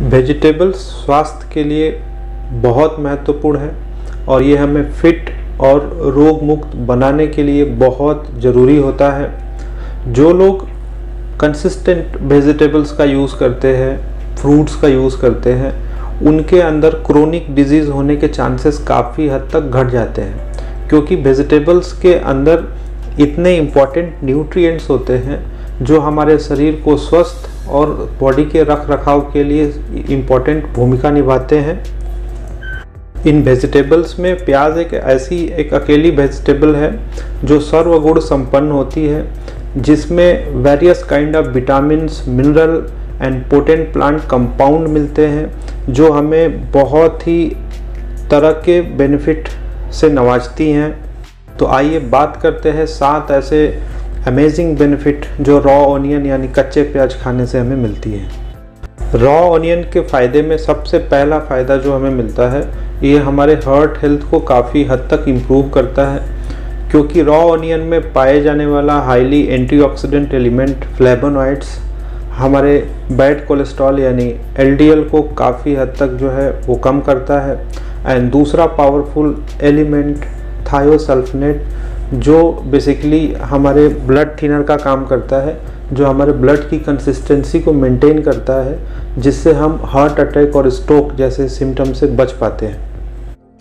Vegetables स्वास्थ्य के लिए बहुत महत्वपूर्ण है और ये हमें फिट और रोग मुक्त बनाने के लिए बहुत ज़रूरी होता है। जो लोग कंसिस्टेंट वेजिटेबल्स का यूज़ करते हैं, फ्रूट्स का यूज़ करते हैं, उनके अंदर क्रोनिक डिजीज़ होने के चांसेस काफ़ी हद तक घट जाते हैं, क्योंकि वेजिटेबल्स के अंदर इतने इम्पॉर्टेंट न्यूट्रिएंट्स होते हैं जो हमारे शरीर को स्वस्थ और बॉडी के रख रखाव के लिए इम्पॉर्टेंट भूमिका निभाते हैं। इन वेजिटेबल्स में प्याज एक ऐसी अकेली वेजिटेबल है जो सर्वगुण संपन्न होती है, जिसमें various kind of vitamins, mineral and potent plant compound मिलते हैं जो हमें बहुत ही तरह के बेनिफिट से नवाजती हैं। तो आइए बात करते हैं 7 ऐसे अमेजिंग बेनिफिट जो रॉ ऑनियन यानी कच्चे प्याज खाने से हमें मिलती है। रॉ ऑनियन के फ़ायदे में सबसे पहला फ़ायदा जो हमें मिलता है, ये हमारे हार्ट हेल्थ को काफ़ी हद तक इम्प्रूव करता है, क्योंकि रॉ ऑनियन में पाए जाने वाला हाईली एंटीऑक्सीडेंट एलिमेंट फ्लेवोनॉइड्स हमारे बैड कोलेस्ट्रॉल यानी एलडीएल को काफ़ी हद तक जो है वो कम करता है। एंड दूसरा पावरफुल एलिमेंट थायोसल्फनेट जो बेसिकली हमारे ब्लड थिनर का काम करता है, जो हमारे ब्लड की कंसिस्टेंसी को मेंटेन करता है, जिससे हम हार्ट अटैक और स्ट्रोक जैसे सिम्टम से बच पाते हैं।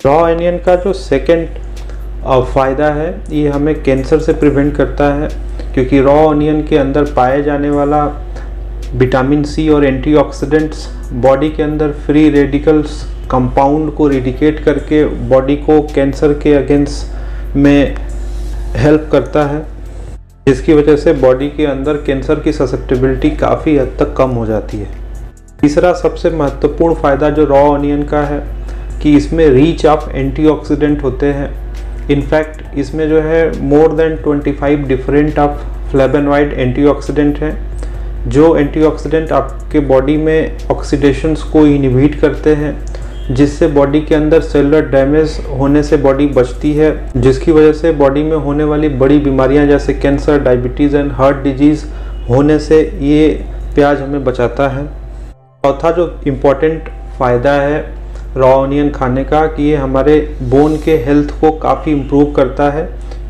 रॉ ऑनियन का जो सेकेंड फ़ायदा है, ये हमें कैंसर से प्रिवेंट करता है, क्योंकि रॉ ऑनियन के अंदर पाए जाने वाला विटामिन सी और एंटीऑक्सीडेंट्स बॉडी के अंदर फ्री रेडिकल्स कंपाउंड को रिडिकेट करके बॉडी को कैंसर के अगेंस्ट में हेल्प करता है, जिसकी वजह से बॉडी के अंदर कैंसर की ससेप्टिबिलिटी काफ़ी हद तक कम हो जाती है। तीसरा सबसे महत्वपूर्ण फ़ायदा जो रॉ ऑनियन का है कि इसमें रिच ऑफ एंटीऑक्सीडेंट होते हैं। इनफैक्ट इसमें जो है more than 25 different of flavonoid antioxidant हैं, जो एंटीऑक्सीडेंट आपके बॉडी में ऑक्सीडेशंस को इनहिबिट करते हैं, जिससे बॉडी के अंदर सेलुलर डैमेज होने से बॉडी बचती है, जिसकी वजह से बॉडी में होने वाली बड़ी बीमारियां जैसे cancer, diabetes and heart disease होने से ये प्याज हमें बचाता है। चौथा जो इम्पोर्टेंट फ़ायदा है रॉ ऑनियन खाने का कि ये हमारे बोन के हेल्थ को काफ़ी इम्प्रूव करता है,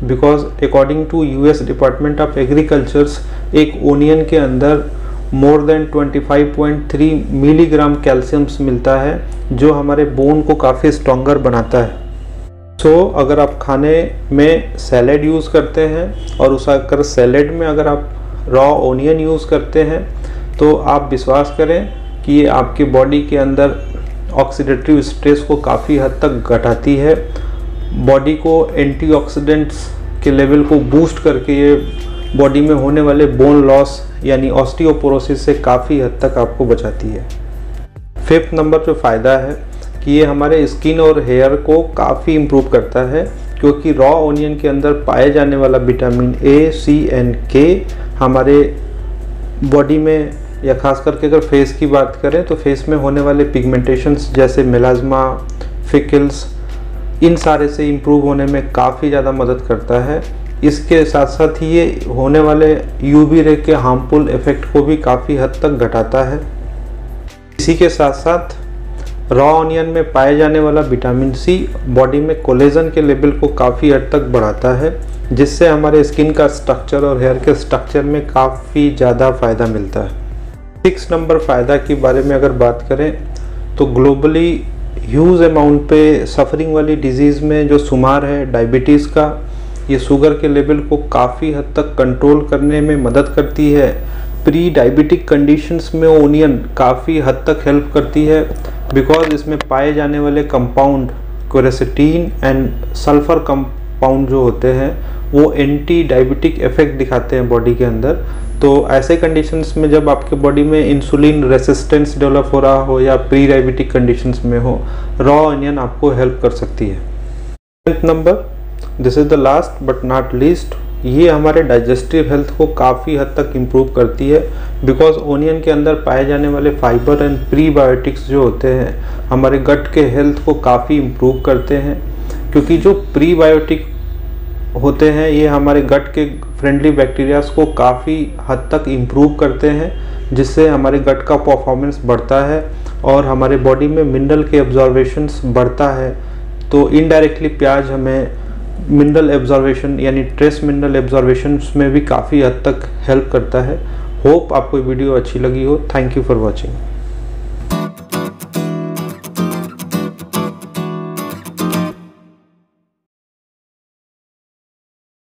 because according to US department of agricultures एक ओनियन के अंदर मोर देन 25.3 मिलीग्राम कैल्शियम्स मिलता है, जो हमारे बोन को काफ़ी स्ट्रॉन्गर बनाता है। सो अगर आप खाने में सैलेड यूज़ करते हैं और उस अगर सैलेड में अगर आप रॉ ऑनियन यूज़ करते हैं तो आप विश्वास करें कि ये आपकी बॉडी के अंदर ऑक्सीडेटिव स्ट्रेस को काफ़ी हद तक घटाती है, बॉडी को एंटीऑक्सीडेंट्स के लेवल को बूस्ट करके ये बॉडी में होने वाले बोन लॉस यानी ऑस्टियोपोरोसिस से काफ़ी हद तक आपको बचाती है। फिफ्थ नंबर पे फ़ायदा है कि ये हमारे स्किन और हेयर को काफ़ी इम्प्रूव करता है, क्योंकि रॉ ऑनियन के अंदर पाए जाने वाला vitamin A, C and K हमारे बॉडी में, या खास करके अगर फेस की बात करें तो फेस में होने वाले पिगमेंटेशंस जैसे मेलाज्मा, फिकल्स, इन सारे से इम्प्रूव होने में काफ़ी ज़्यादा मदद करता है। इसके साथ साथ ही ये होने वाले UV रे के हार्मफुल इफ़ेक्ट को भी काफ़ी हद तक घटाता है। इसी के साथ साथ रॉ ऑनियन में पाए जाने वाला विटामिन C बॉडी में कोलेजन के लेवल को काफ़ी हद तक बढ़ाता है, जिससे हमारे स्किन का स्ट्रक्चर और हेयर के स्ट्रक्चर में काफ़ी ज़्यादा फ़ायदा मिलता है। 6 नंबर फ़ायदा के बारे में अगर बात करें तो ग्लोबली ह्यूज अमाउंट पे सफ़रिंग वाली डिजीज़ में जो शुमार है डायबिटीज़ का, ये शुगर के लेवल को काफ़ी हद तक कंट्रोल करने में मदद करती है। प्री डायबिटिक कंडीशंस में ओनियन काफ़ी हद तक हेल्प करती है, बिकॉज इसमें पाए जाने वाले compound quercetin and sulphur compound जो होते हैं वो एंटी डायबिटिक इफ़ेक्ट दिखाते हैं बॉडी के अंदर। तो ऐसे कंडीशंस में जब आपके बॉडी में इंसुलिन रेसिस्टेंस डेवलप हो रहा हो या प्री डायबिटिक कंडीशंस में हो, रॉ ऑनियन आपको हेल्प कर सकती है। 7th number, this is the last but not least, ये हमारे डाइजेस्टिव हेल्थ को काफ़ी हद तक इम्प्रूव करती है, बिकॉज ओनियन के अंदर पाए जाने वाले फाइबर एंड प्रीबायोटिक्स जो होते हैं हमारे गट के हेल्थ को काफ़ी इम्प्रूव करते हैं, क्योंकि जो प्रीबायोटिक होते हैं ये हमारे गट के फ्रेंडली बैक्टीरियाज को काफ़ी हद तक इम्प्रूव करते हैं, जिससे हमारे गट का परफॉर्मेंस बढ़ता है और हमारे बॉडी में मिनरल के एब्जॉर्बेशंस बढ़ता है। तो इनडायरेक्टली प्याज हमें मिनरल एब्जॉर्बेशन यानी ट्रेस मिनरल एब्जॉर्बेशंस में भी काफ़ी हद तक हेल्प करता है। होप आपको वीडियो अच्छी लगी हो। Thank you for watching.